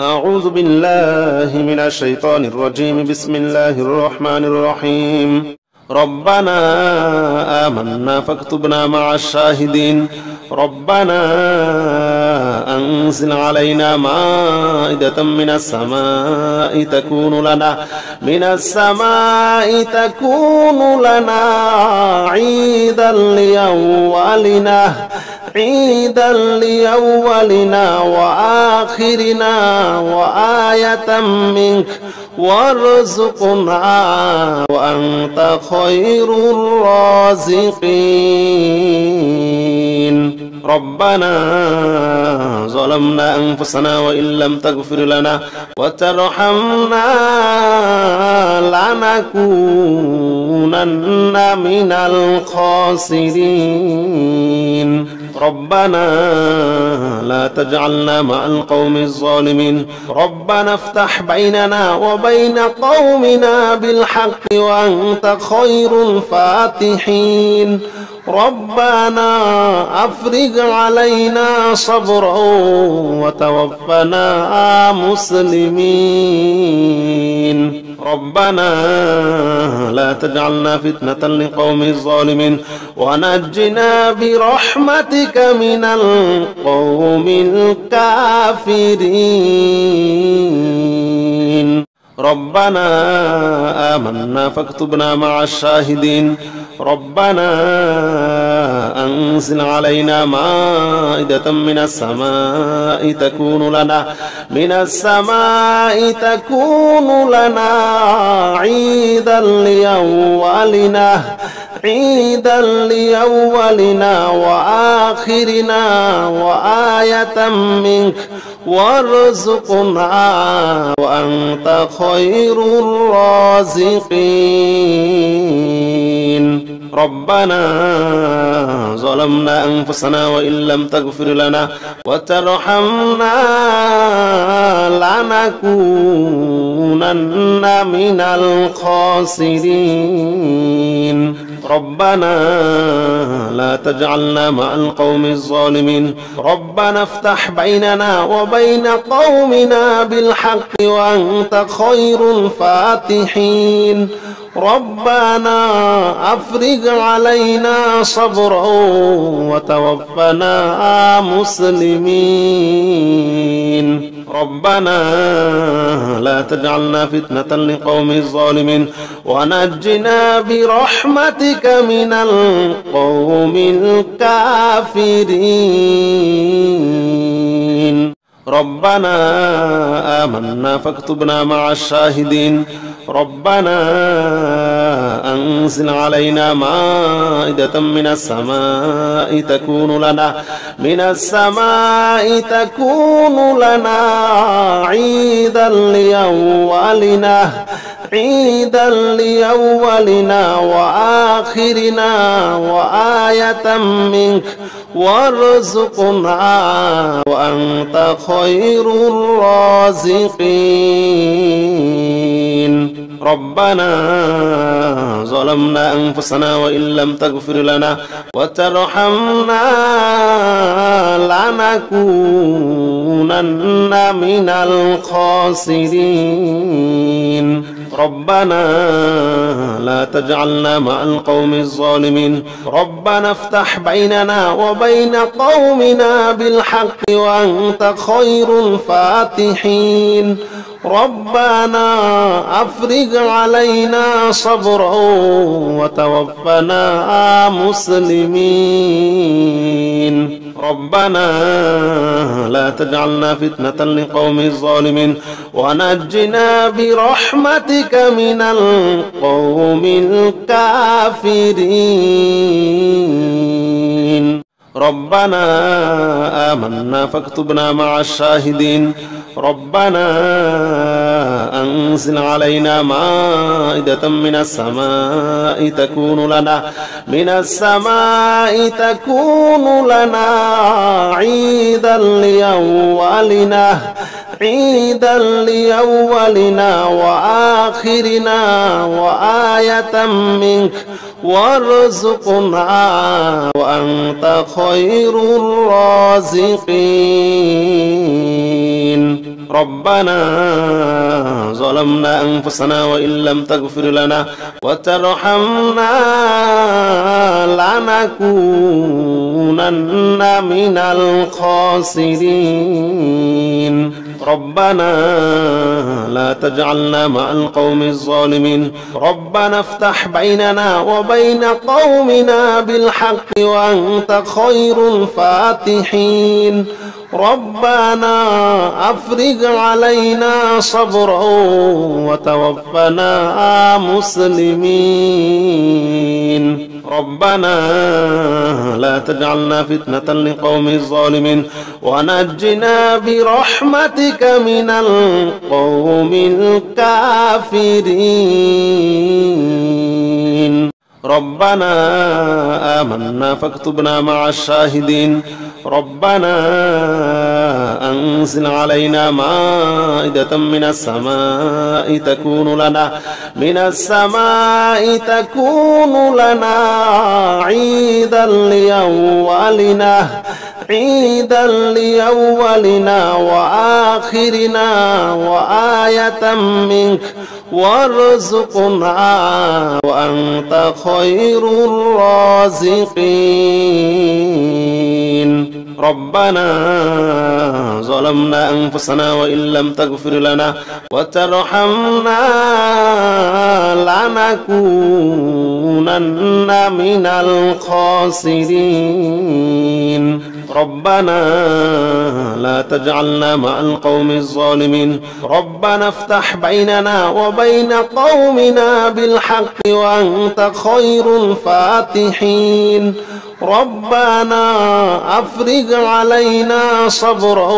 أعوذ بالله من الشيطان الرجيم. بسم الله الرحمن الرحيم. ربنا آمنا فاكتبنا مع الشاهدين. ربنا أنزل علينا مائدة من السماء تكون لنا عيدا لأولنا وآخرنا وآية منك وارزقنا وأنت خير الرازقين. ربنا ظلمنا أنفسنا وإن لم تغفر لنا وترحمنا لنكونن من الخاسرين. ربنا لا تجعلنا مع القوم الظالمين. ربنا افتح بيننا وبين قومنا بالحق وأنت خير الفاتحين. ربنا أفرج علينا صبرا وتوفنا مسلمين. ربنا لا تجعلنا فتنة لقوم الظالمين ونجنا برحمتك من القوم الكافرين. ربنا آمنا فاكتبنا مع الشاهدين. ربنا أنزل علينا مائدة من السماء تكون لنا عيدا لأولنا وآخرنا وآية منك وارزقنا وأنت خير الرازقين. ربنا ظلمنا أنفسنا وإن لم تغفر لنا وترحمنا لنكونن من الخاسرين. ربنا لا تجعلنا مع القوم الظالمين. ربنا افتح بيننا وبين قومنا بالحق وأنت خير الفاتحين. ربنا أفرج علينا صبرا وتوفنا مسلمين. ربنا لا تجعلنا فتنة لقوم الظالمين ونجنا برحمتك من القوم الكافرين. ربنا آمنا فاكتبنا مع الشاهدين. ربنا أنزل علينا مائدة من السماء تكون لنا عيدا لأولنا وآخرنا وآية منك وارزقنا وأنت خير الرازقين. ربنا ظلمنا أنفسنا وإن لم تغفر لنا وترحمنا لنكونن من الخاسرين. ربنا لا تجعلنا مع القوم الظالمين. ربنا افتح بيننا وبين قومنا بالحق وأنت خير الفاتحين. ربنا أفرج علينا صبرا وتوفنا مسلمين. ربنا لا تجعلنا فتنة لقوم الظالمين ونجنا برحمتك من القوم الكافرين. ربنا آمنا فاكتبنا مع الشاهدين. ربنا أنزل علينا مائدة من السماء تكون لنا عيدا لأولنا عيدا لأولنا وآخرنا وآية منك وارزقنا وأنت خير الرازقين. ربنا ظلمنا أنفسنا وإن لم تغفر لنا وترحمنا لنكونن من الخاسرين. ربنا لا تجعلنا مع القوم الظالمين. ربنا افتح بيننا وبين قومنا بالحق وأنت خير الفاتحين. ربنا أفرج علينا صبرا وتوفنا مسلمين. ربنا لا تجعلنا فتنة لقوم الظالمين ونجنا برحمتك من القوم الكافرين. ربنا آمنا فاكتبنا مع الشاهدين. ربنا أنزل علينا مائدة من السماء تكون لنا عيدا لأولنا وآخرنا وآية منك وارزقنا وأنت خير الرازقين. ربنا ظلمنا أنفسنا وإن لم تغفر لنا وترحمنا لنكونن من الخاسرين. ربنا لا تجعلنا مع القوم الظالمين. ربنا افتح بيننا وبين قومنا بالحق وأنت خير الفاتحين. ربنا أفرج علينا صبرا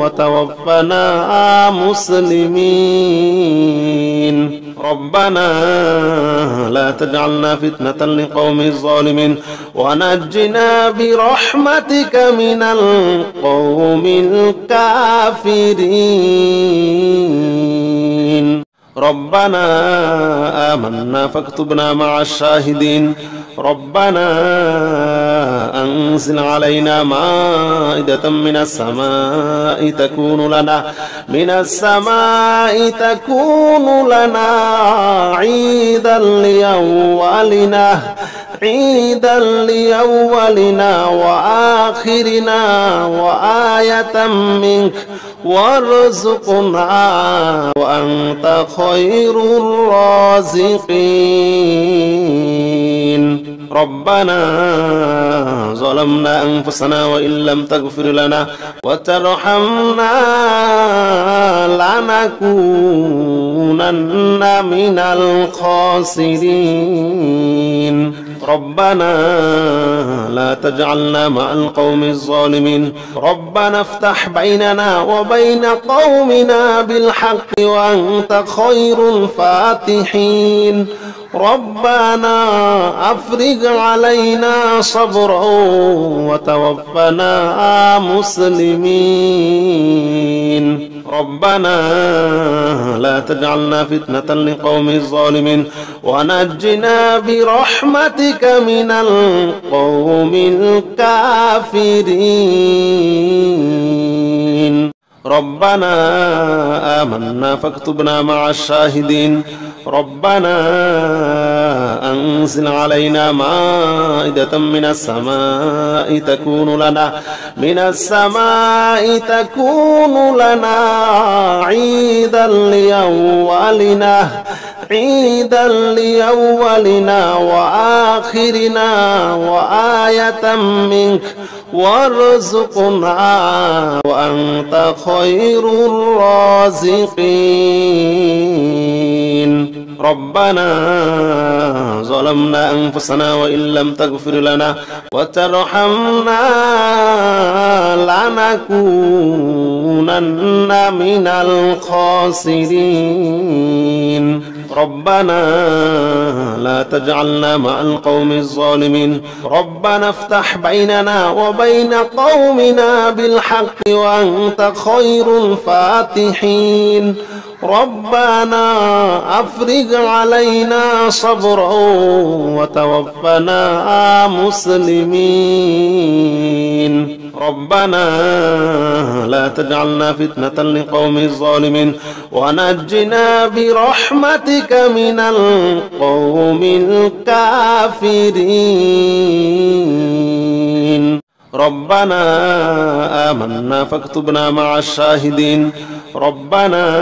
وتوفنا مسلمين. ربنا لا تجعلنا فتنة لقوم الظالمين ونجنا برحمتك من القوم الكافرين. ربنا آمنا فاكتبنا مع الشاهدين. ربنا أنزل علينا مائدة من السماء تكون لنا عيدا لأولنا وآخرنا وآية منك وارزقنا وأنت خير الرازقين. ربنا ظلمنا أنفسنا وإن لم تغفر لنا وترحمنا لنكونن من الخاسرين. ربنا لا تجعلنا مع القوم الظالمين. ربنا افتح بيننا وبين قومنا بالحق وأنت خير الفاتحين. ربنا أفرج علينا صبرا وتوفنا مسلمين. ربنا لا تجعلنا فتنة لقوم الظالمين ونجنا برحمتك من القوم الكافرين. ربنا آمنا فاكتبنا مع الشاهدين. ربنا أنزل علينا مائدة من السماء تكون لنا عيدا لأولنا وآخرنا وآية منك وارزقنا وأنت خير الرازقين. ربنا ظلمنا أنفسنا وإن لم تغفر لنا وترحمنا لنكونن من الخاسرين. ربنا لا تجعلنا مع القوم الظالمين. ربنا افتح بيننا وبين قومنا بالحق وأنت خير الفاتحين. ربنا أفرج علينا صبرا وتوفنا مسلمين. ربنا لا تجعلنا فتنة لقوم الظالمين ونجنا برحمتك من القوم الكافرين. ربنا آمنا فاكتبنا مع الشاهدين. ربنا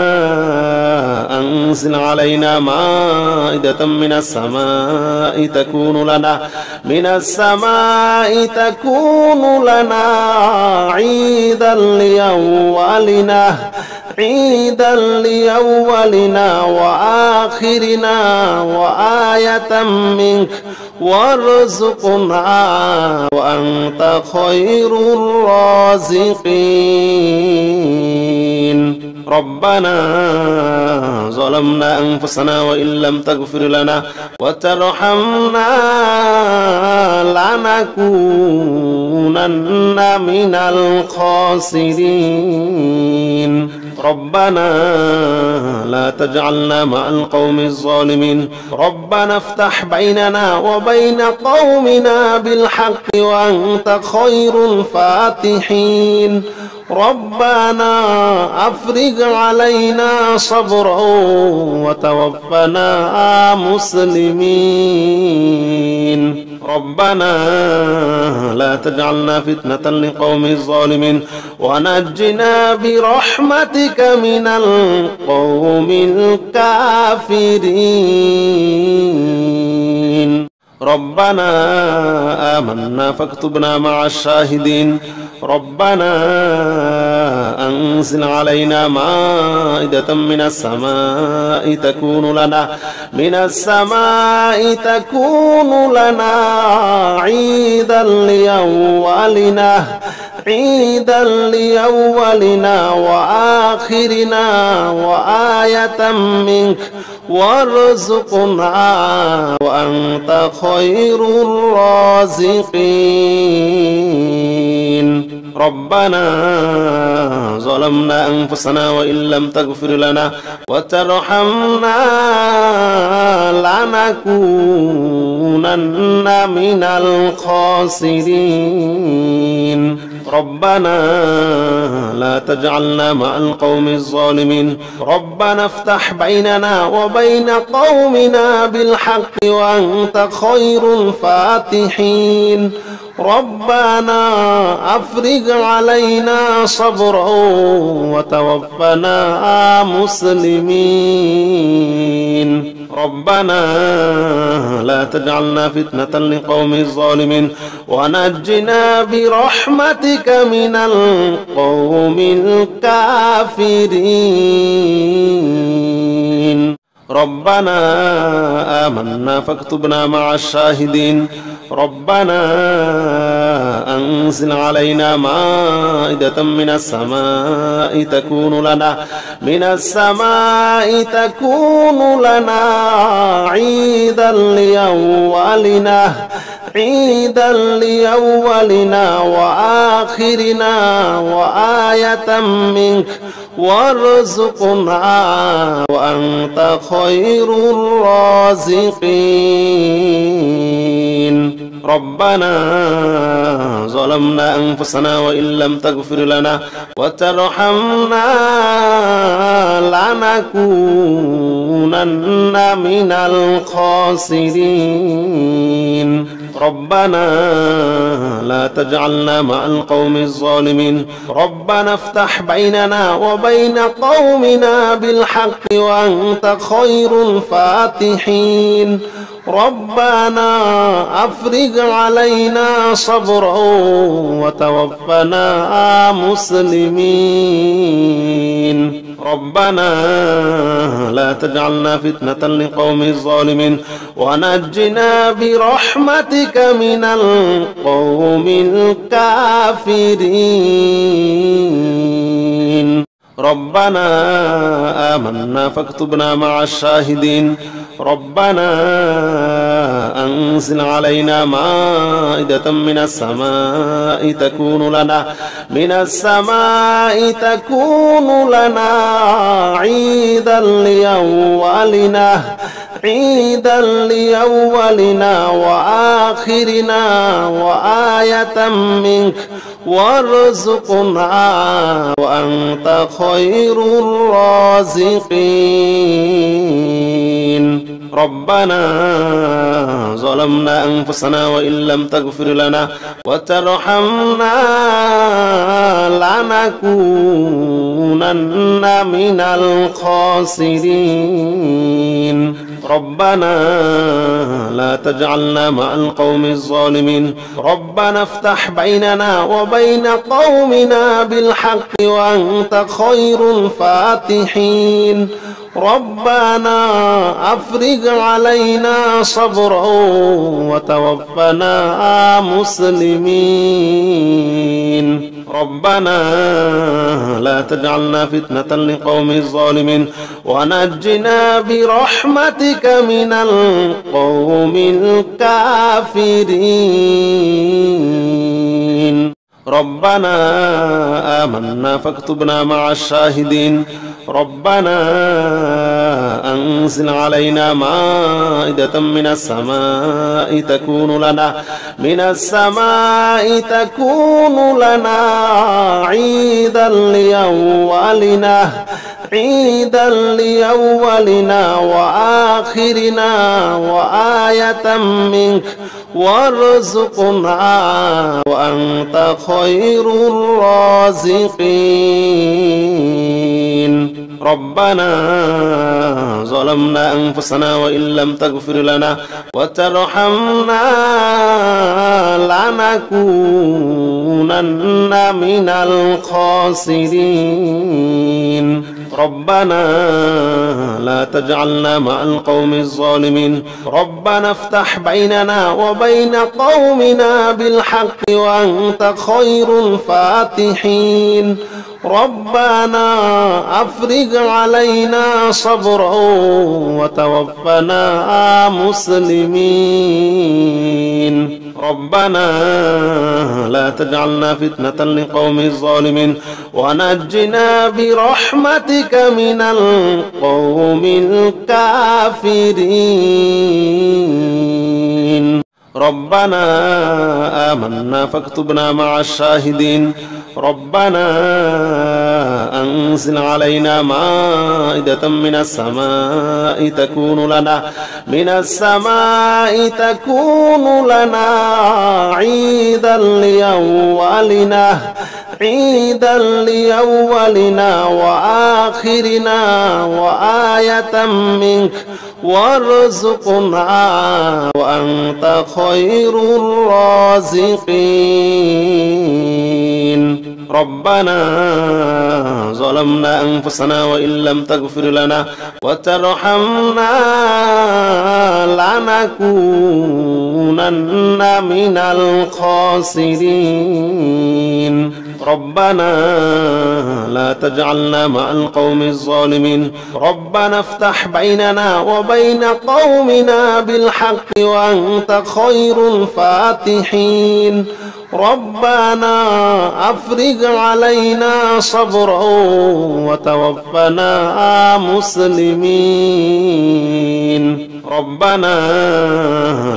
أنزل علينا مائدة من السماء تكون لنا عيدا لأولنا وآخرنا وآية منك وارزقنا وأنت خير الرازقين. ربنا ظلمنا أنفسنا وإن لم تغفر لنا وترحمنا لنكونن من الخاسرين. ربنا لا تجعلنا مع القوم الظالمين. ربنا افتح بيننا وبين قومنا بالحق وأنت خير الفاتحين. ربنا أفرج علينا صبرا وتوفنا مسلمين. ربنا لا تجعلنا فتنة لقوم الظالمين ونجنا برحمتك من القوم الكافرين. ربنا آمنا فاكتبنا مع الشاهدين. ربنا أنزل علينا مائدة من السماء تكون لنا عيدا لأولنا وآخرنا وآية منك وارزقنا وأنت خير الرازقين. ربنا ظلمنا أنفسنا وإن لم تغفر لنا وترحمنا لنكونن من الخاسرين. ربنا لا تجعلنا مع القوم الظالمين. ربنا افتح بيننا وبين قومنا بالحق وأنت خير الفاتحين. ربنا أفرج علينا صبرا وتوفنا مسلمين. ربنا لا تجعلنا فتنة لقوم الظالمين ونجنا برحمتك من القوم الكافرين. ربنا آمنا فاكتبنا مع الشاهدين. ربنا أنزل علينا مائدة من السماء تكون لنا عيدا لأولنا وآخرنا وآية منك وارزقنا وأنت خير الرازقين. ربنا ظلمنا أنفسنا وإن لم تغفر لنا وترحمنا لنكونن من الخاسرين. ربنا لا تجعلنا مع القوم الظالمين. ربنا افتح بيننا وبين قومنا بالحق وأنت خير الفاتحين. ربنا أفرج علينا صبرا وتوفنا مسلمين. ربنا لا تجعلنا فتنة لقوم الظالمين ونجنا برحمتك من القوم الكافرين. ربنا آمنا فاكتبنا مع الشاهدين. ربنا أنزل علينا مائدة من السماء تكون لنا عيدا لأولنا وآخرنا وآية منك وارزقنا وأنت خير الرازقين. ربنا ظلمنا أنفسنا وإن لم تغفر لنا وترحمنا لنكونن من الخاسرين. ربنا لا تجعلنا مع القوم الظالمين. ربنا افتح بيننا وبين قومنا بالحق وأنت خير الفاتحين. ربنا أفرج علينا صبرا وتوفنا مسلمين. ربنا لا تجعلنا فتنة لقوم الظالمين ونجنا برحمتك من القوم الكافرين. ربنا آمنا فاكتبنا مع الشاهدين. ربنا أنزل علينا مائدة من السماء تكون لنا عيدا لأولنا وآخرنا وآية منك وارزقنا وأنت خير الرازقين. ربنا ظلمنا أنفسنا وإن لم تغفر لنا وترحمنا لنكونن من الخاسرين. ربنا لا تجعلنا مع القوم الظالمين. ربنا افتح بيننا وبين قومنا بالحق وأنت خير الفاتحين. ربنا أفرج علينا صبرا وتوفنا مسلمين. ربنا لا تجعلنا فتنة لقوم الظالمين ونجنا برحمتك من القوم الكافرين. ربنا آمنا فاكتبنا مع الشاهدين. ربنا أنزل علينا مائدة من السماء تكون لنا عيدا لأولنا وآخرنا وآية منك وارزقنا وأنت خير الرازقين. ربنا ظلمنا أنفسنا وإن لم تغفر لنا وترحمنا لنكونن من الخاسرين. ربنا لا تجعلنا مع القوم الظالمين. ربنا افتح بيننا وبين قومنا بالحق وأنت خير الفاتحين. ربنا أفرج علينا صبرا وتوفنا مسلمين. ربنا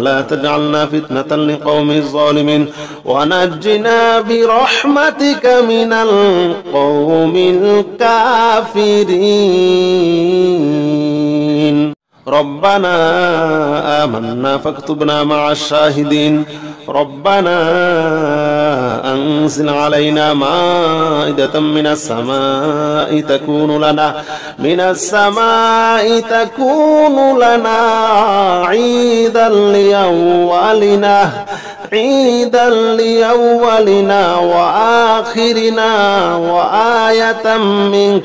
لا تجعلنا فتنة لقوم الظالمين ونجنا برحمتك من القوم الكافرين. ربنا آمنا فاكتبنا مع الشاهدين. ربنا أنزل علينا مائدة من السماء تكون لنا عيدا لأولنا عيدا لأولنا وآخرنا وآية منك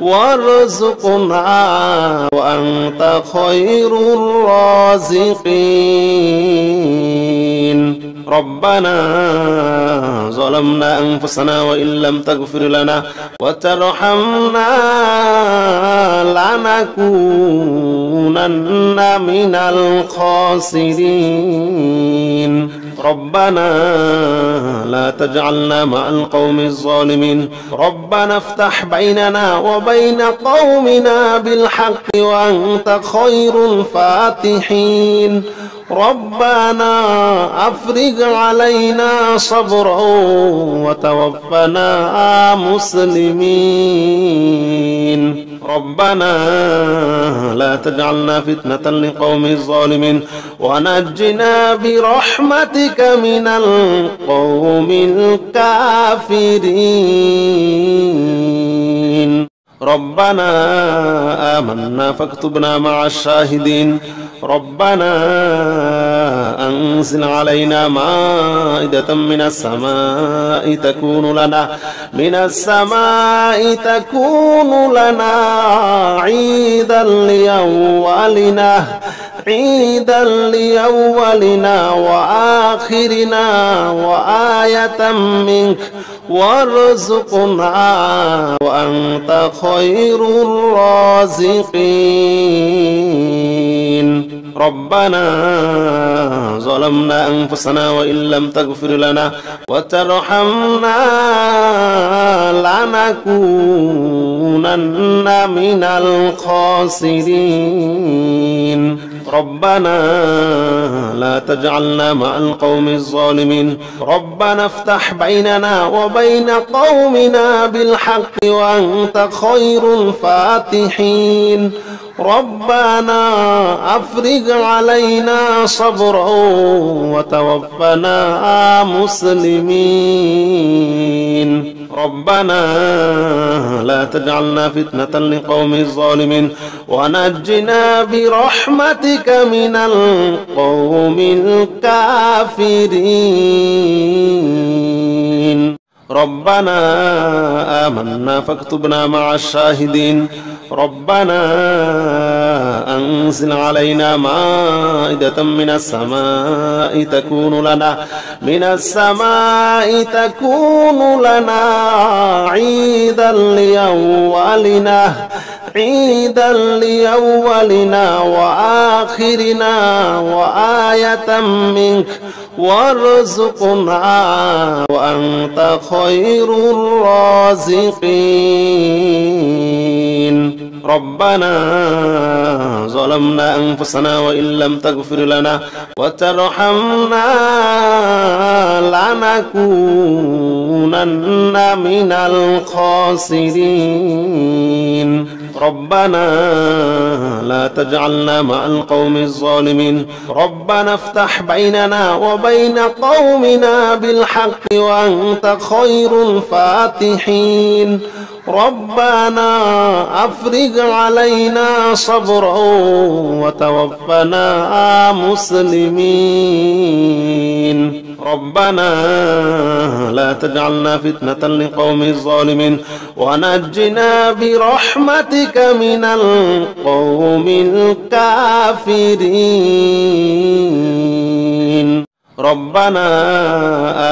وارزقنا وأنت خير الرازقين. ربنا ظلمنا أنفسنا وإن لم تغفر لنا وترحمنا لنكونن من الخاسرين. ربنا لا تجعلنا مع القوم الظالمين. ربنا افتح بيننا وبين قومنا بالحق وأنت خير الفاتحين. ربنا أفرج علينا صبرا وتوفنا مسلمين. ربنا لا تجعلنا فتنة لقوم الظالمين ونجنا برحمتك من القوم الكافرين. ربنا آمنا فاكتبنا مع الشاهدين. ربنا أنزل علينا مائدة من السماء تكون لنا عيدا لأولنا وآخرنا وآية منك وارزقنا وأنت خير الرازقين. ربنا ظلمنا أنفسنا وإن لم تغفر لنا وترحمنا لنكونن من الخاسرين. ربنا لا تجعلنا مع القوم الظالمين. ربنا افتح بيننا وبين قومنا بالحق وأنت خير الفاتحين. ربنا أفرج علينا صبرا وتوفنا مسلمين. ربنا لا تجعلنا فتنة لقوم الظالمين ونجنا برحمتك من القوم الكافرين. ربنا آمنا فاكتبنا مع الشاهدين. ربنا أنزل علينا مائدة من السماء تكون لنا عيدا لأولنا وآخرنا وآية منك وارزقنا وأنت خير الرازقين. ربنا ظلمنا أنفسنا وإن لم تغفر لنا وترحمنا لنكونن من الخاسرين. ربنا لا تجعلنا مع القوم الظالمين. ربنا افتح بيننا وبين قومنا بالحق وأنت خير الفاتحين. ربنا أفرج علينا صبرا وتوفنا مسلمين. ربنا لا تجعلنا فتنة لقوم الظالمين ونجنا برحمتك من القوم الكافرين. ربنا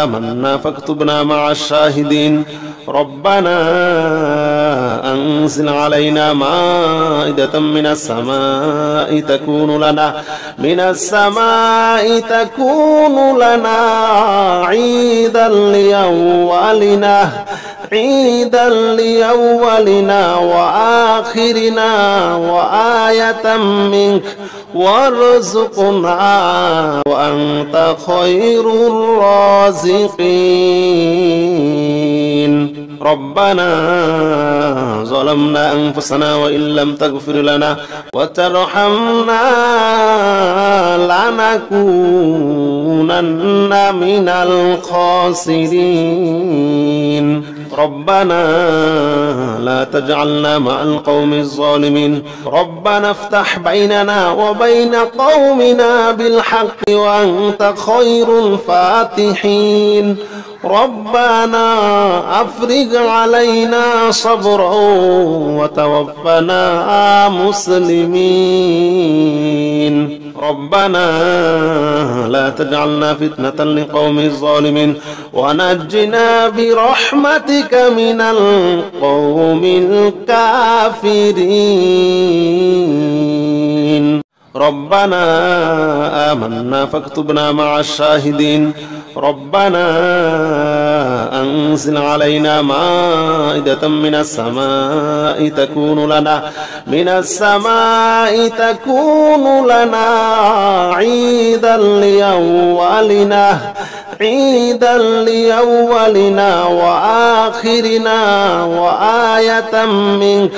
آمنا فاكتبنا مع الشاهدين. ربنا أنزل علينا مائدة من السماء تكون لنا عيدا لأولنا وآخرنا وآية منك وارزقنا وأنت خير الرازقين. ربنا ظلمنا أنفسنا وإن لم تغفر لنا وترحمنا لنكونن من الخاسرين. ربنا لا تجعلنا مع القوم الظالمين. ربنا افتح بيننا وبين قومنا بالحق وأنت خير الفاتحين. ربنا أفرج علينا صبرا وتوفنا مسلمين. ربنا لا تجعلنا فتنة لقوم الظالمين ونجنا برحمتك من القوم الكافرين. ربنا آمنا فاكتبنا مع الشاهدين. ربنا أنزل علينا مائدة من السماء تكون لنا عيدا لأولنا وآخرنا وآية منك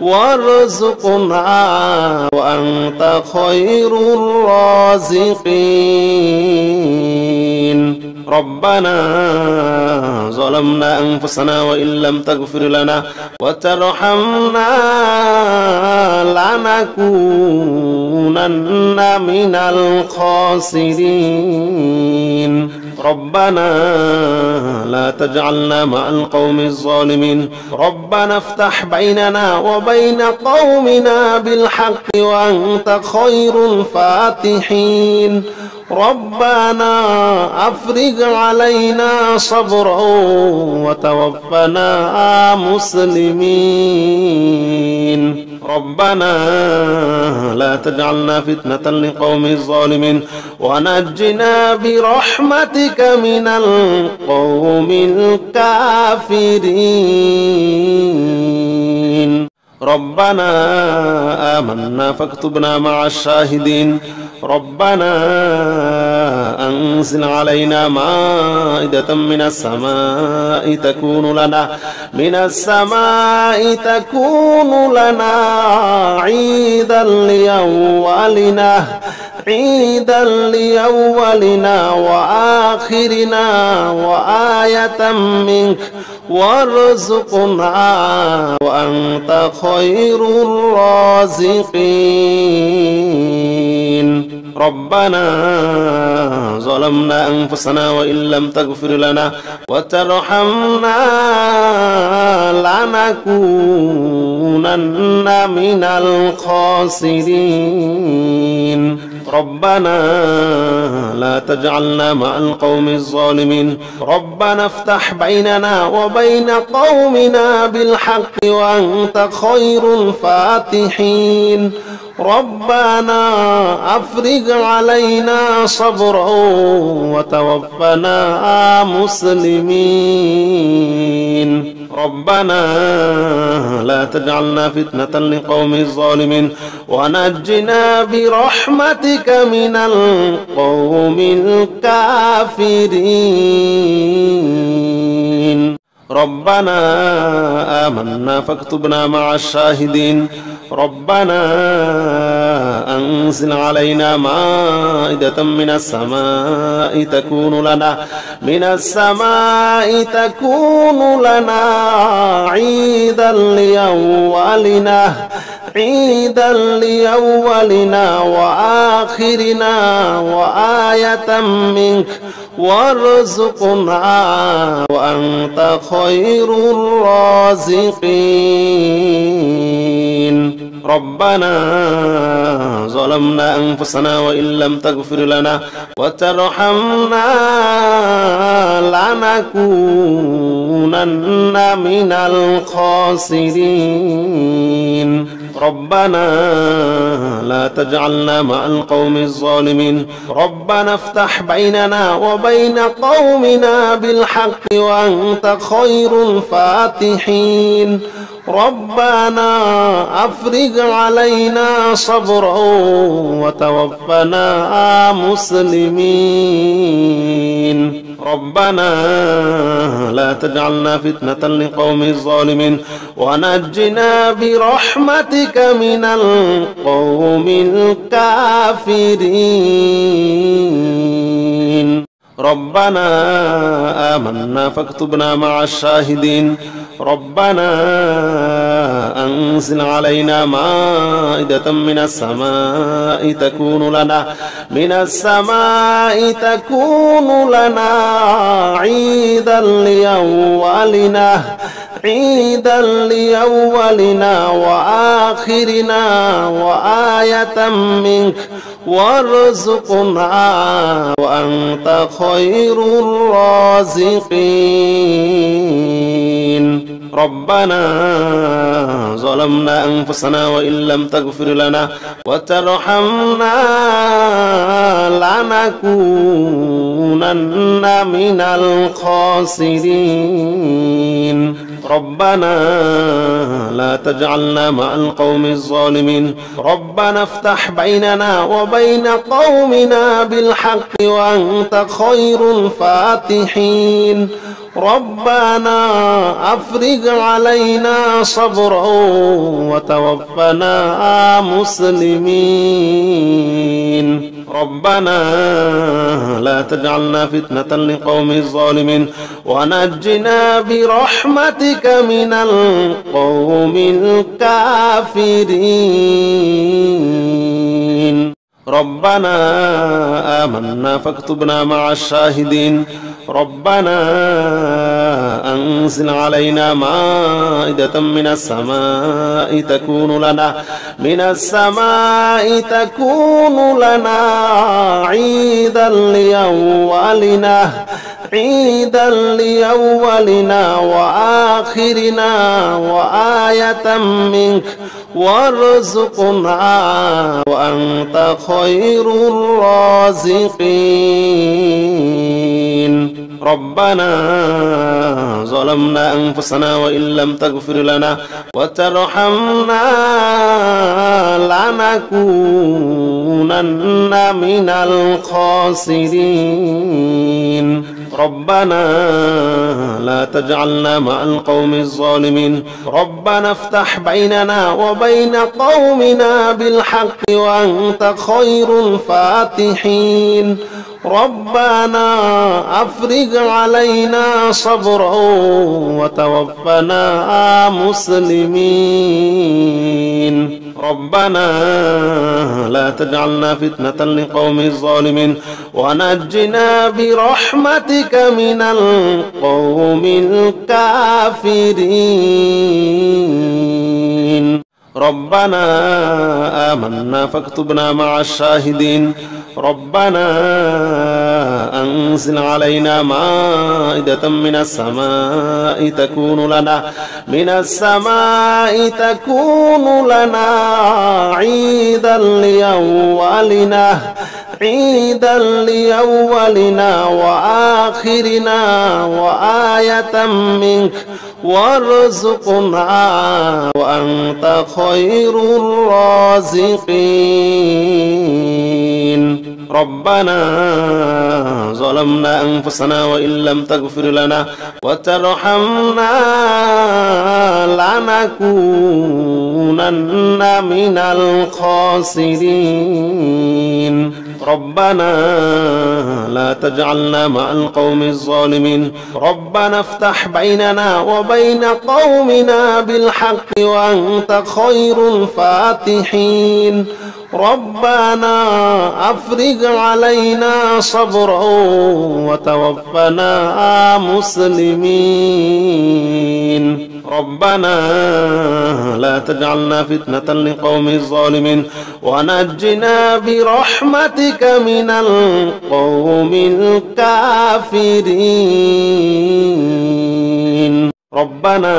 وارزقنا وأنت خير الرازقين. ربنا ظلمنا أنفسنا وإن لم تغفر لنا وترحمنا لنكونن من الخاسرين. ربنا لا تجعلنا مع القوم الظالمين. ربنا افتح بيننا وبين قومنا بالحق وأنت خير الفاتحين. ربنا أفرج علينا صبرا وتوفنا مسلمين. ربنا لا تجعلنا فتنة لقوم الظالمين ونجنا برحمتك من القوم الكافرين. ربنا آمنا فاكتبنا مع الشاهدين. ربنا أنزل علينا مائدة من السماء تكون لنا عيدا لأولنا وآخرنا وآية منك وارزقنا وأنت خير الرازقين. ربنا ظلمنا أنفسنا وإن لم تغفر لنا وترحمنا لنكونن من الخاسرين. ربنا لا تجعلنا مع القوم الظالمين. ربنا افتح بيننا وبين قومنا بالحق وأنت خير الفاتحين. ربنا أفرج علينا صبرا وتوفنا مسلمين. ربنا لا تجعلنا فتنة لقوم الظالمين ونجنا برحمتك من القوم الكافرين. ربنا آمنا فاكتبنا مع الشاهدين. ربنا أنزل علينا مائدة من السماء تكون لنا عيدا لأولنا وآخرنا وآية منك وارزقنا وأنت خير الرازقين. ربنا ظلمنا أنفسنا وإن لم تغفر لنا وترحمنا لنكونن من الخاسرين. ربنا لا تجعلنا مع القوم الظالمين. ربنا افتح بيننا وبين قومنا بالحق وأنت خير الفاتحين. ربنا أفرج علينا صبرا وتوفنا مسلمين. ربنا لا تجعلنا فتنة لقوم الظالمين ونجنا برحمتك من القوم الكافرين. ربنا آمنا فاكتبنا مع الشاهدين ربنا أنزل علينا مائدة من السماء تكون لنا عيدا لأولنا وآخرنا وآية منك وارزقنا وأنت خير الرازقين ربنا ظلمنا أنفسنا وإن لم تغفر لنا وترحمنا لنكونن من الخاسرين ربنا لا تجعلنا مع القوم الظالمين ربنا افتح بيننا وبين قومنا بالحق وأنت خير الفاتحين ربنا أفرج علينا صبرا وتوفنا مسلمين ربنا لا تجعلنا فتنة لقوم الظالمين ونجنا برحمتك من القوم الكافرين ربنا آمنا فاكتبنا مع الشاهدين ربنا أنزل علينا مائدة من السماء تكون لنا عيدا لأولنا وآخرنا وآية منك وارزقنا وأنت خير الرازقين ربنا ظلمنا أنفسنا وإن لم تغفر لنا وترحمنا لنكونن من الخاسرين ربنا لا تجعلنا مع القوم الظالمين ربنا افتح بيننا وبين قومنا بالحق وأنت خير الفاتحين ربنا أفرج علينا صبرا وتوفنا مسلمين ربنا لا تجعلنا فتنة لقوم الظالمين ونجنا برحمتك من القوم الكافرين ربنا آمنا فاكتبنا مع الشاهدين ربنا أنزل علينا مائدة من السماء تكون لنا عيدا لأولنا وآخرنا وآية منك وارزقنا وأنت خير الرازقين ربنا ظلمنا أنفسنا وإن لم تغفر لنا وترحمنا لنكونن من الخاسرين ربنا لا تجعلنا مع القوم الظالمين ربنا افتح بيننا وبين قومنا بالحق وأنت خير الفاتحين ربنا أفرج علينا صبرا وتوفنا مسلمين ربنا لا تجعلنا فتنة لقوم الظالمين ونجنا برحمتك من القوم الكافرين ربنا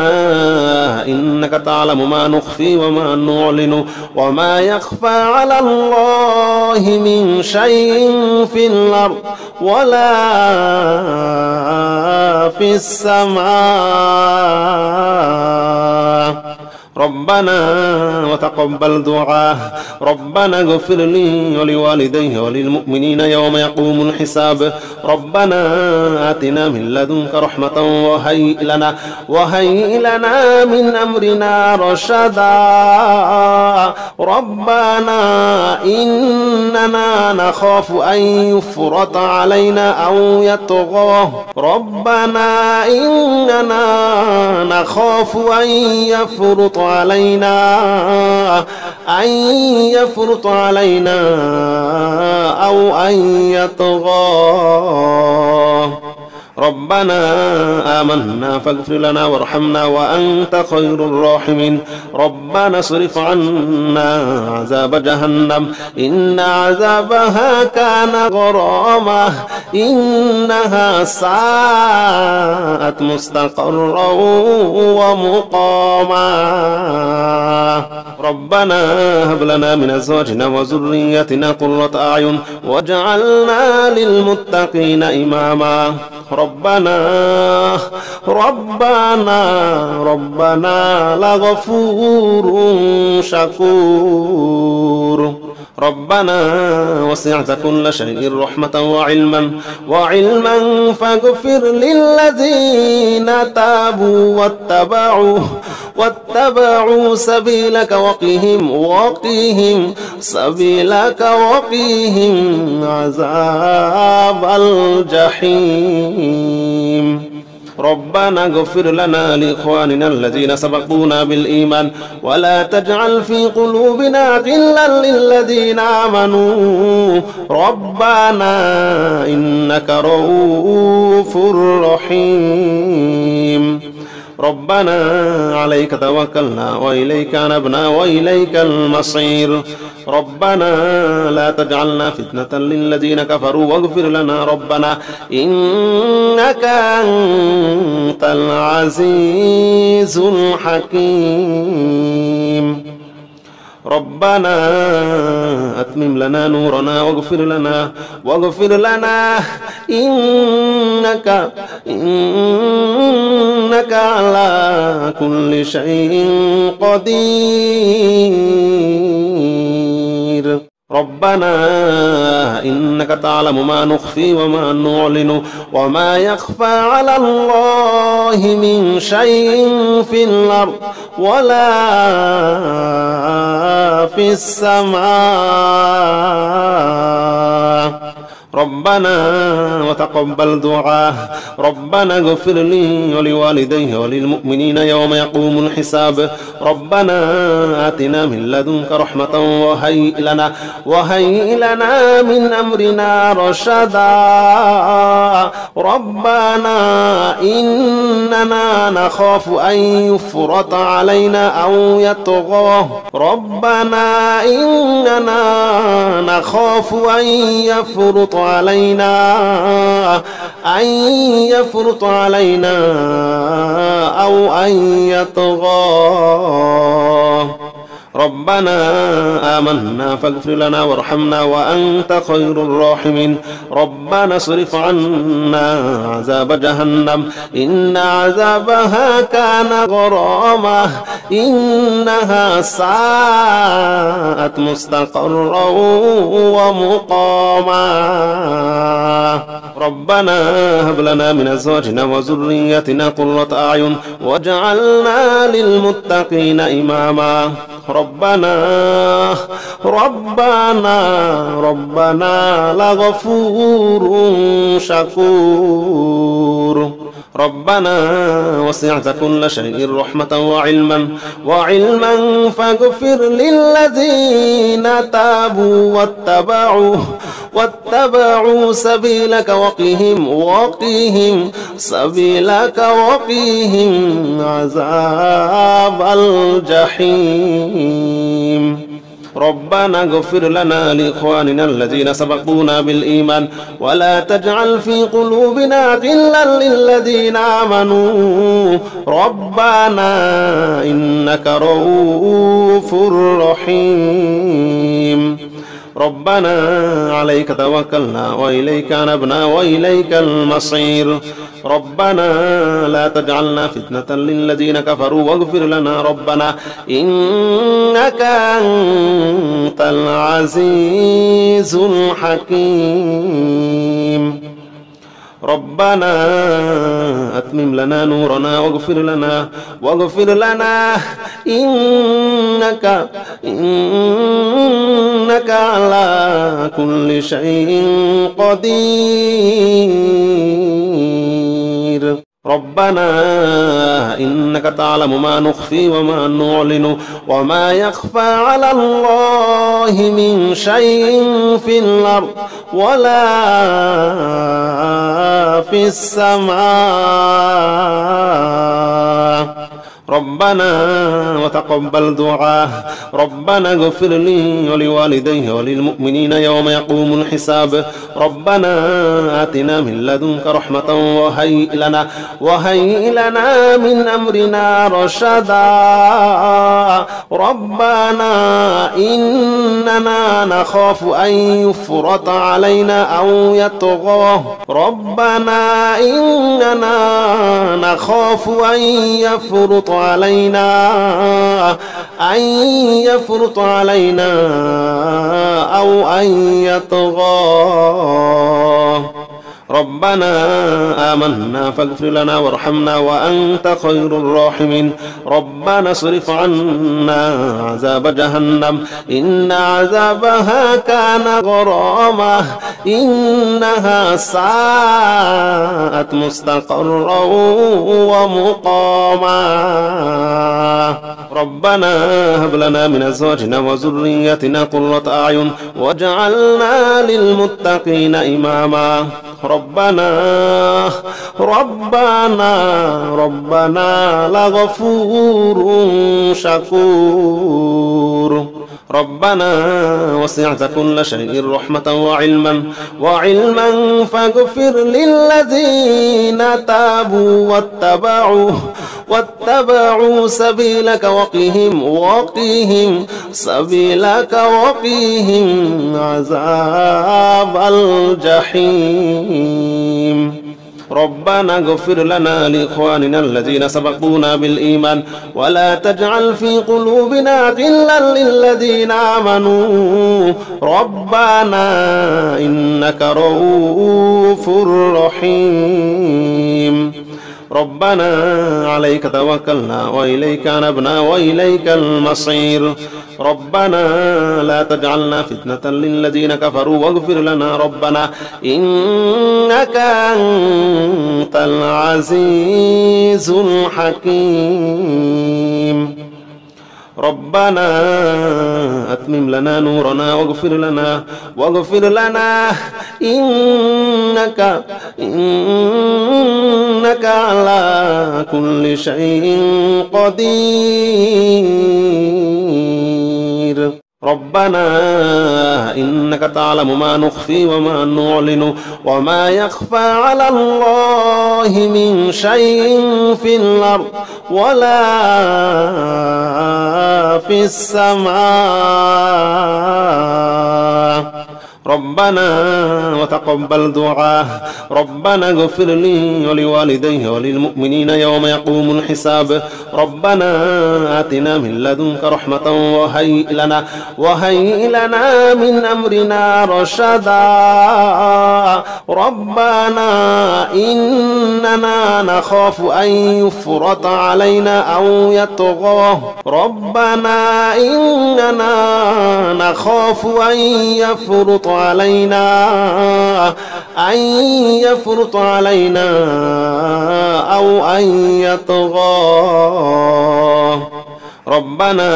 إنك تعلم ما نخفي وما نعلن وما يخفى على الله من شيء في الأرض ولا في السماء ربنا وتقبل دعاء ربنا اغفر لي ولوالدي وللمؤمنين يوم يقوم الحساب ربنا آتنا من لدنك رحمة وهيئ لنا من أمرنا رشدا ربنا إننا نخاف أن يفرط علينا أو يطغى ربنا إننا نخاف أن يفرط علينا أو أن يطغى ربنا آمنا فاغفر لنا وارحمنا وأنت خير الراحمين ربنا اصرف عنا عذاب جهنم إن عذابها كان غراما إنها ساءت مستقرا ومقاما ربنا هب لنا من أزواجنا وذريتنا قرة أعين واجعلنا للمتقين إماما ربنا لغفور شكور ربنا وسعت كل شيء رحمة وعلما فاغفر للذين تابوا واتبعوا سبيلك وقهم عذاب الجحيم ربنا اغفر لنا لإخواننا الذين سبقونا بالإيمان ولا تجعل في قلوبنا غلا للذين آمنوا ربنا إنك رؤوف رحيم ربنا عليك توكلنا وإليك أنبنا وإليك المصير ربنا لا تجعلنا فتنة للذين كفروا واغفر لنا ربنا إنك أنت العزيز الحكيم ربنا أتمم لنا نورنا واغفر لنا إنك على كل شيء قدير ربنا إنك تعلم ما نخفي وما نعلن وما يخفى على الله من شيء في الأرض ولا في السماء ربنا وتقبل دعاء ربنا اغفر لي ولوالدي وللمؤمنين يوم يقوم الحساب ربنا آتنا من لدنك رحمة وهيئ لنا من أمرنا رشدا ربنا إننا نخاف أن يفرط علينا أو يطغى ربنا إننا نخاف أن يفرط علينا أو أن يطغى ربنا آمنا فاغفر لنا وارحمنا وأنت خير الراحمين ربنا اصرف عنا عذاب جهنم إن عذابها كان غراما إنها ساءت مستقرا ومقاما ربنا هب لنا من أزواجنا وذريتنا قرة أعين واجعلنا للمتقين إماما ربنا لغفور شكور ربنا وسعت كل شيء رحمة وعلما فاغفر للذين تابوا واتبعوا سبيلك وقهم عذاب الجحيم ربنا اغفر لنا لإخواننا الذين سبقونا بالإيمان ولا تجعل في قلوبنا غلا للذين آمنوا ربنا إنك رؤوف رحيم ربنا عليك توكلنا وإليك أنبنا وإليك المصير ربنا لا تجعلنا فتنة للذين كفروا واغفر لنا ربنا إنك أنت العزيز الحكيم ربنا أتمم لنا نورنا واغفر لنا إنك على كل شيء قدير. ربنا إنك تعلم ما نخفي وما نعلن وما يخفى على الله من شيء في الأرض ولا في السماء. ربنا وتقبل دعاء. ربنا اغفر لي ولوالدي وللمؤمنين يوم يقوم الحساب. ربنا آتنا من لدنك رحمة وهيئ لنا من أمرنا رشدا. ربنا إننا نخاف أن يفرط علينا أو يطغى. ربنا إننا نخاف أن يفرط علينا أو أن يطغى. ربنا آمنا فاغفر لنا وارحمنا وأنت خير الراحمين. ربنا اصرف عنا عذاب جهنم إن عذابها كان غراما. إنها ساءت مستقرا ومقاما. ربنا هب لنا من أزواجنا وذريتنا قرة أعين واجعلنا للمتقين إماما. ربنا لغفور شكور. ربنا وسعت كل شيء رحمة وعلما فاغفر للذين تابوا واتبعوا سبيلك وقهم سبيلك وقهم عذاب الجحيم. ربنا اغفر لنا لإخواننا الذين سبقونا بالإيمان ولا تجعل في قلوبنا غلا للذين آمنوا. ربنا إنك رؤوف رحيم. ربنا عليك توكلنا وإليك أنبنا وإليك المصير. ربنا لا تجعلنا فتنة للذين كفروا واغفر لنا ربنا إنك أنت العزيز الحكيم. ربنا أتمم لنا نورنا واغفر لنا إنك على كل شيء قدير. ربنا إنك تعلم ما نخفي وما نعلن وما يخفى على الله من شيء في الأرض ولا في السماء. ربنا وتقبل دعاء. ربنا اغفر لي ولوالدي وللمؤمنين يوم يقوم الحساب. ربنا آتنا من لدنك رحمة وهيئ لنا من أمرنا رشدا. ربنا إننا نخاف أن يفرط علينا أو يطغى. ربنا إننا نخاف أن يفرط علينا أو أن يطغى. ربنا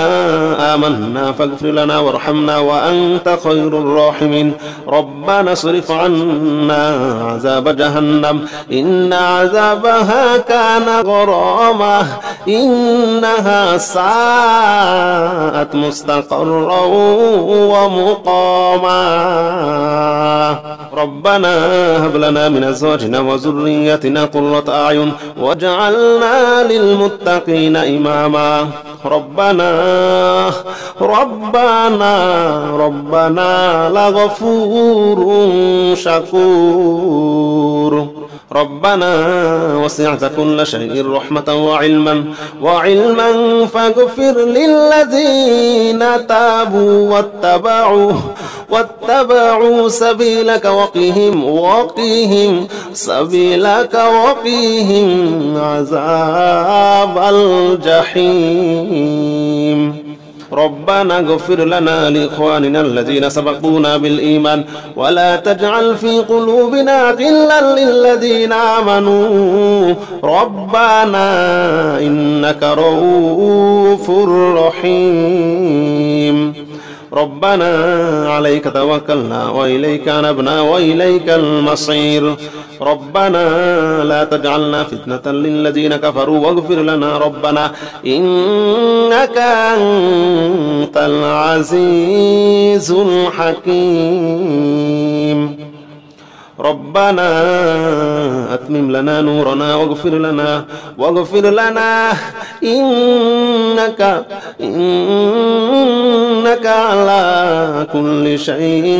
آمنا فاغفر لنا وارحمنا وأنت خير الراحمين. ربنا اصرف عنا عذاب جهنم إن عذابها كان غراما. إنها ساءت مستقرا ومقاما. ربنا هب لنا من أزواجنا وذريتنا قرة أعين واجعلنا للمتقين إماما. ربنا لغفور شكور. ربنا وسعت كل شيء رحمة وعلما فاغفر للذين تابوا واتبعوا سبيلك وقهم سبيلك وقهم عذاب الجحيم. ربنا اغفر لنا لإخواننا الذين سبقونا بالإيمان ولا تجعل في قلوبنا غلا للذين آمنوا ربنا إنك رؤوف رحيم. ربنا عليك توكلنا وإليك أنبنا وإليك المصير. ربنا لا تجعلنا فتنة للذين كفروا واغفر لنا ربنا إنك أنت العزيز الحكيم. ربنا أتمم لنا نورنا واغفر لنا إنك على كل شيء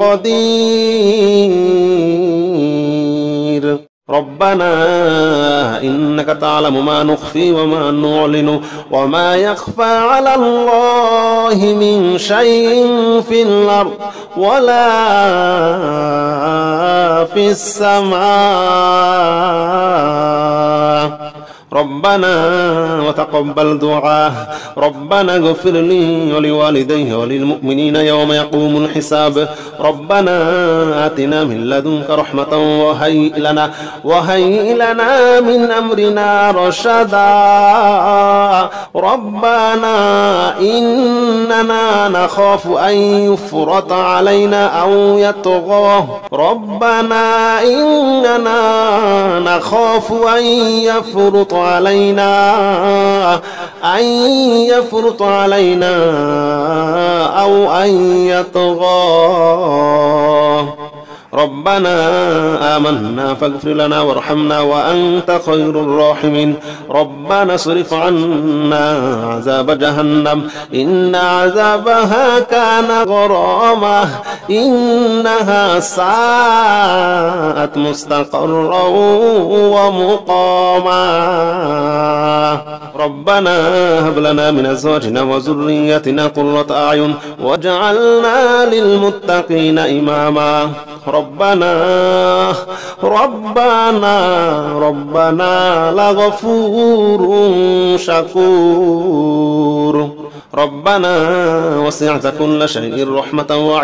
قدير. ربنا إنك تعلم ما نخفي وما نعلن وما يخفى على الله من شيء في الأرض ولا في السماء. ربنا وتقبل دعاء. ربنا اغفر لي ولوالدي وللمؤمنين يوم يقوم الحساب. ربنا آتنا من لدنك رحمة وهيئ لنا من أمرنا رشدا. ربنا إننا نخاف أن يفرط علينا أو يطغى. ربنا إننا نخاف أن يفرط علينا أو أن يطغى. ربنا آمنا فاغفر لنا وارحمنا وأنت خير الراحمين. ربنا اصرف عنا عذاب جهنم إن عذابها كان غراما إنها ساءت مستقرا ومقاما. ربنا هب لنا من أزواجنا وذريتنا قرة أعين واجعلنا للمتقين إماما. ربنا لغفور شكور. ربنا وسعت كل شيء رحمة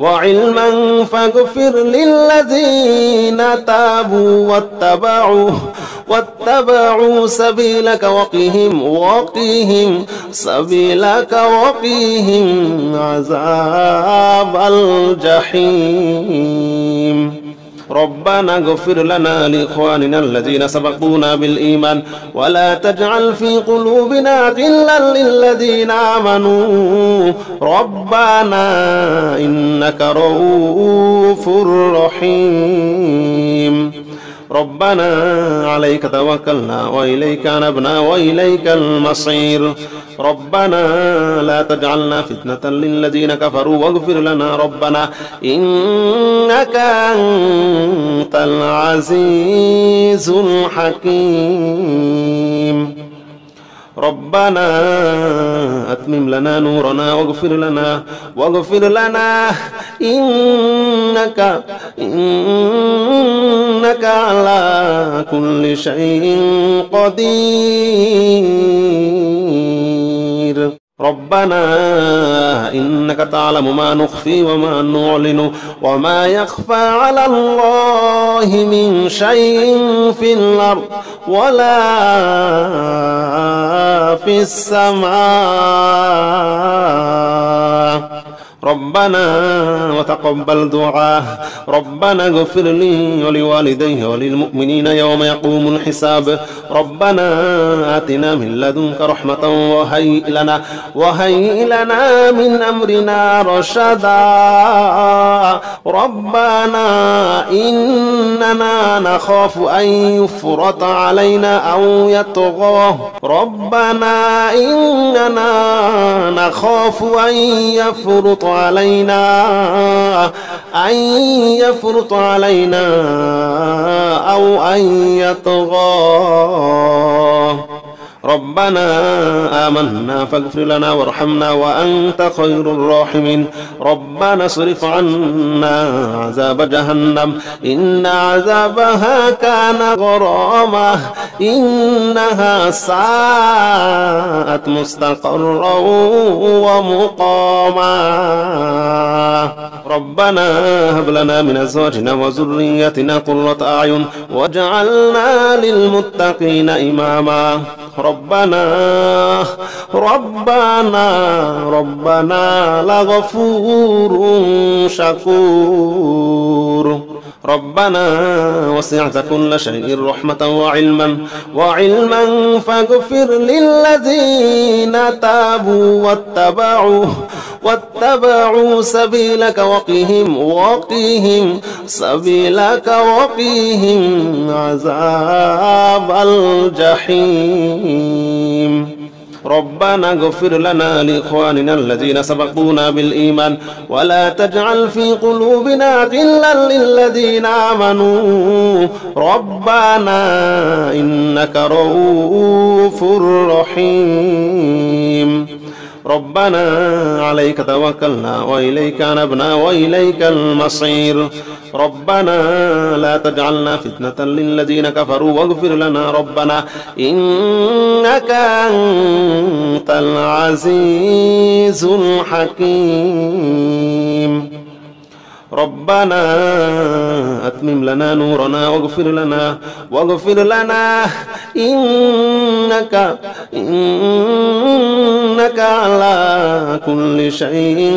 وعلما فاغفر للذين تابوا واتبعوا سبيلك وقهم سبيلك وقهم عذاب الجحيم. ربنا اغفر لنا لإخواننا الذين سبقونا بالإيمان ولا تجعل في قلوبنا غلا للذين آمنوا ربنا إنك رؤوف رحيم. ربنا عليك توكلنا وإليك أنبنا وإليك المصير. ربنا لا تجعلنا فتنة للذين كفروا واغفر لنا ربنا إنك أنت العزيز الحكيم. ربنا أتمم لنا نورنا واغفر لنا إنك على كل شيء قدير. ربنا إنك تعلم ما نخفي وما نعلن وما يخفى على الله من شيء في الأرض ولا في السماء. ربنا وتقبل دعاء. ربنا اغفر لي ولوالدي وللمؤمنين يوم يقوم الحساب. ربنا آتنا من لدنك رحمة وهيئ لنا من أمرنا رشدا. ربنا إننا نخاف أن يفرط علينا أو يطغى. ربنا إننا نخاف أن يفرط علينا أو أن يطغى. ربنا آمنا فاغفر لنا وارحمنا وأنت خير الراحمين. ربنا اصرف عنا عذاب جهنم إن عذابها كان غراما إنها ساءت مستقرا ومقاما. ربنا هب لنا من أزواجنا وذريتنا قرة أعين واجعلنا للمتقين إماما. ربنا لغفور شكور. ربنا وسعت كل شيء رحمة وعلما فاغفر للذين تابوا واتبعوا سبيلك وقهم سبيلك وقهم عذاب الجحيم. ربنا اغفر لنا لإخواننا الذين سبقونا بالإيمان ولا تجعل في قلوبنا غلا للذين آمنوا ربنا إنك رؤوف رحيم. ربنا عليك توكلنا وإليك أنبنا وإليك المصير. ربنا لا تجعلنا فتنة للذين كفروا واغفر لنا ربنا إنك أنت العزيز الحكيم. ربنا أتمم لنا نورنا واغفر لنا إنك على كل شيء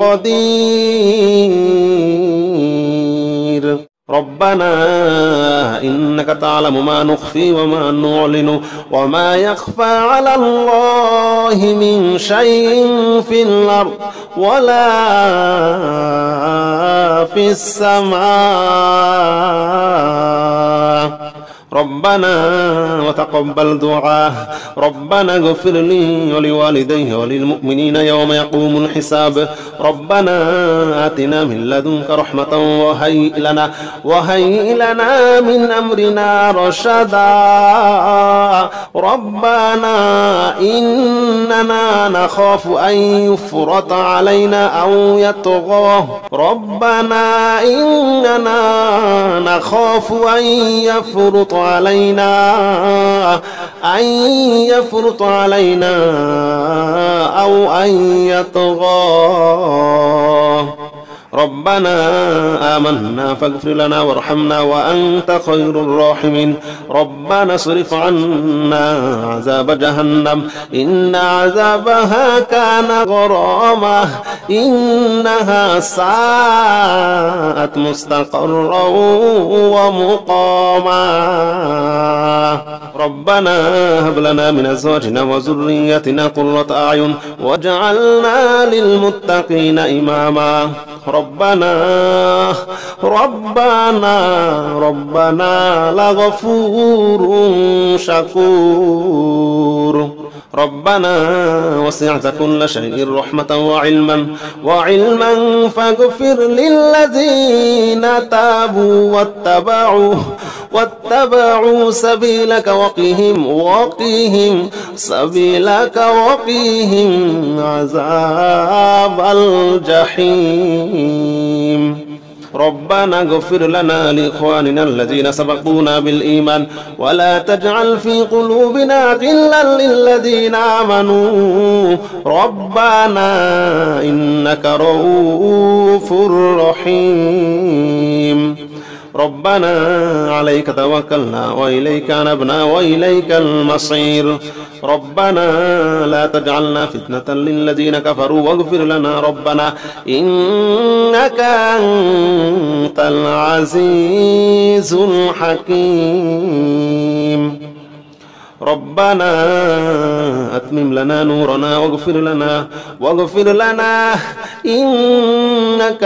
قدير. ربنا إنك تعلم ما نخفي وما نعلن وما يخفى على الله من شيء في الأرض ولا في السماء. ربنا وتقبل دعاء. ربنا اغفر لي ولوالدي وللمؤمنين يوم يقوم الحساب. ربنا آتنا من لدنك رحمة وهيئ لنا من أمرنا رشدا. ربنا إننا نخاف أن يفرط علينا أو يطغى. ربنا إننا نخاف أن يفرط علينا أو أن يطغى. ربنا آمنا فاغفر لنا وارحمنا وأنت خير الراحمين. ربنا اصرف عنا عذاب جهنم إن عذابها كان غراما إنها ساءت مستقرا ومقاما. ربنا هب لنا من أزواجنا وذريتنا قرة أعين واجعلنا للمتقين إماما. ربنا لغفور شكور. ربنا وسعت كل شيء رحمة وعلما فاغفر للذين تابوا واتبعوا سبيلك وقهم سبيلك وقهم عذاب الجحيم. ربنا اغفر لنا لإخواننا الذين سبقونا بالإيمان ولا تجعل في قلوبنا غلا للذين آمنوا ربنا إنك رؤوف رحيم. ربنا عليك توكلنا وإليك أنبنا وإليك المصير. ربنا لا تجعلنا فتنة للذين كفروا واغفر لنا ربنا إنك أنت العزيز الحكيم. ربنا أتمم لنا نورنا واغفر لنا إنك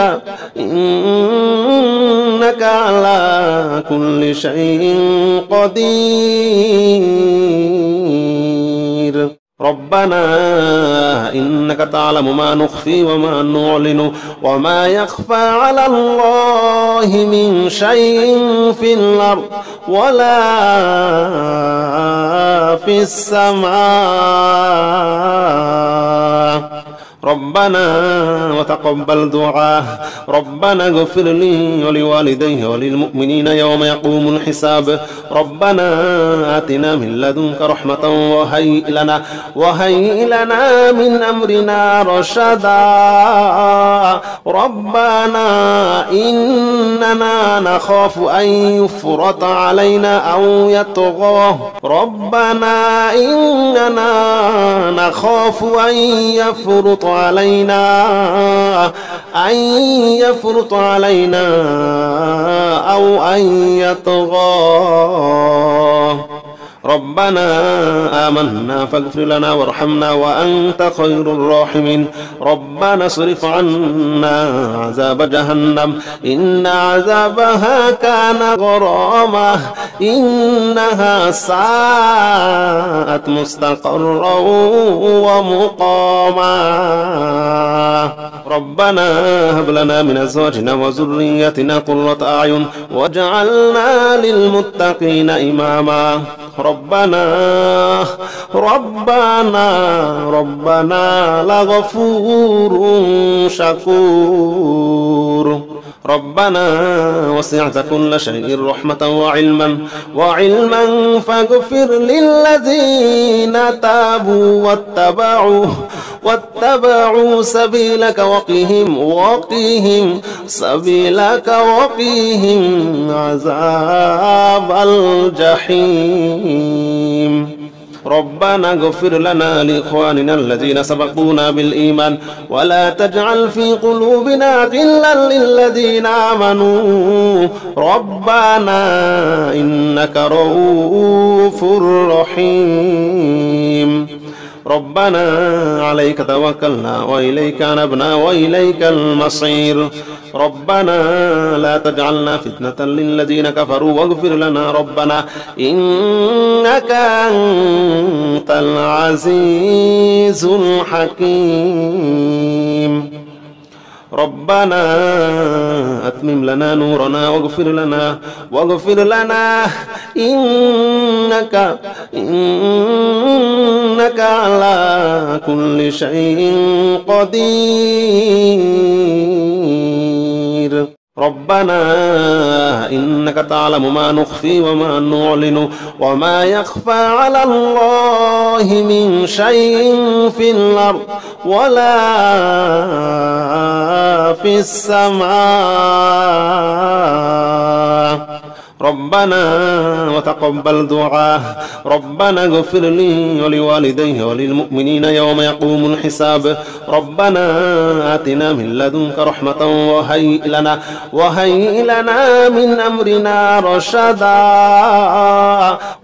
على كل شيء قدير. ربنا إنك تعلم ما نخفي وما نعلن وما يخفى على الله من شيء في الأرض ولا في السماء ربنا وتقبل دعاء ربنا اغفر لي ولوالدي وللمؤمنين يوم يقوم الحساب ربنا آتنا من لدنك رحمة وهيئ لنا من أمرنا رشدا ربنا إننا نخاف أن يفرط علينا أو يطغى ربنا إننا نخاف أن يفرط علينا أو أن يطغى ربنا آمنا فاغفر لنا وارحمنا وأنت خير الراحمين ربنا اصرف عنا عذاب جهنم إن عذابها كان غراما إنها ساءت مستقرا ومقاما ربنا هب لنا من أزواجنا وذريتنا قرة أعين واجعلنا للمتقين إماما ربنا لغفور شكور ربنا وسعت كل شيء رحمة وعلما فاغفر للذين تابوا واتبعوا سبيلك وقهم سبيلك وقهم عذاب الجحيم ربنا اغفر لنا لإخواننا الذين سبقونا بالإيمان ولا تجعل في قلوبنا غلا للذين آمنوا ربنا إنك رؤوف رحيم ربنا عليك توكلنا وإليك أنبنا وإليك المصير ربنا لا تجعلنا فتنة للذين كفروا واغفر لنا ربنا إنك أنت العزيز الحكيم ربنا أتمم لنا نورنا واغفر لنا إنك على كل شيء قدير ربنا إنك تعلم ما نخفي وما نعلن وما يخفى على الله من شيء في الأرض ولا في السماء ربنا وتقبل دعاء ربنا اغفر لي ولوالدي وللمؤمنين يوم يقوم الحساب ربنا آتنا من لدنك رحمة وهيئ لنا من أمرنا رشدا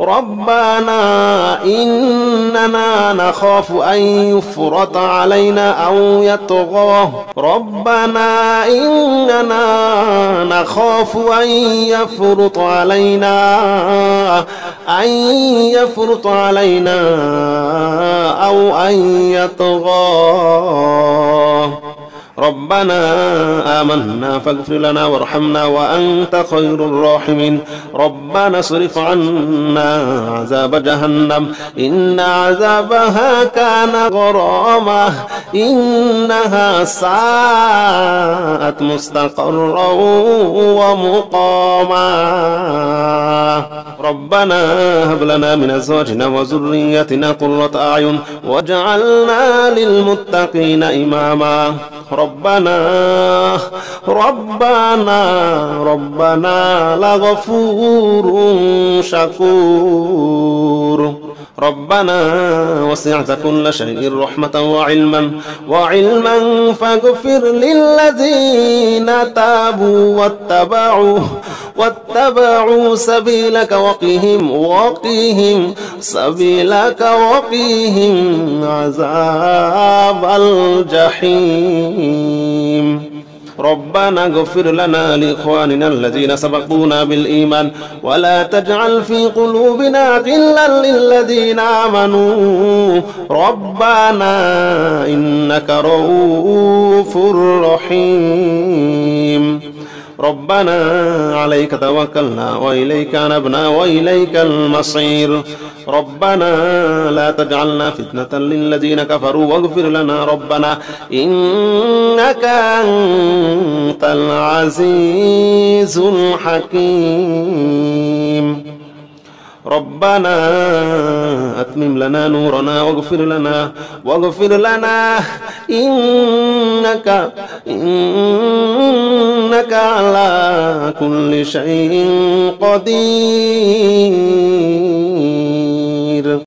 ربنا إننا نخاف أن يفرط علينا أو يطغى ربنا إننا نخاف أن يفرط علينا أو أن يطغى ربنا آمنا فاغفر لنا وارحمنا وأنت خير الراحمين ربنا اصرف عنا عذاب جهنم إن عذابها كان غراما إنها ساءت مستقرا ومقاما ربنا هب لنا من أزواجنا وذريتنا قرة أعين واجعلنا للمتقين إماما ربنا لغفور شكور ربنا وسعت كل شيء رحمة وعلما فاغفر للذين تابوا واتبعوا سبيلك وقهم سبيلك وقهم عذاب الجحيم ربنا اغفر لنا لإخواننا الذين سبقونا بالإيمان ولا تجعل في قلوبنا غلا للذين آمنوا ربنا إنك رؤوف رحيم. ربنا عليك توكلنا وإليك أنبنا وإليك المصير. ربنا لا تجعلنا فتنة للذين كفروا واغفر لنا ربنا إنك أنت العزيز الحكيم. ربنا أتمم لنا نورنا واغفر لنا إنك على كل شيء قدير.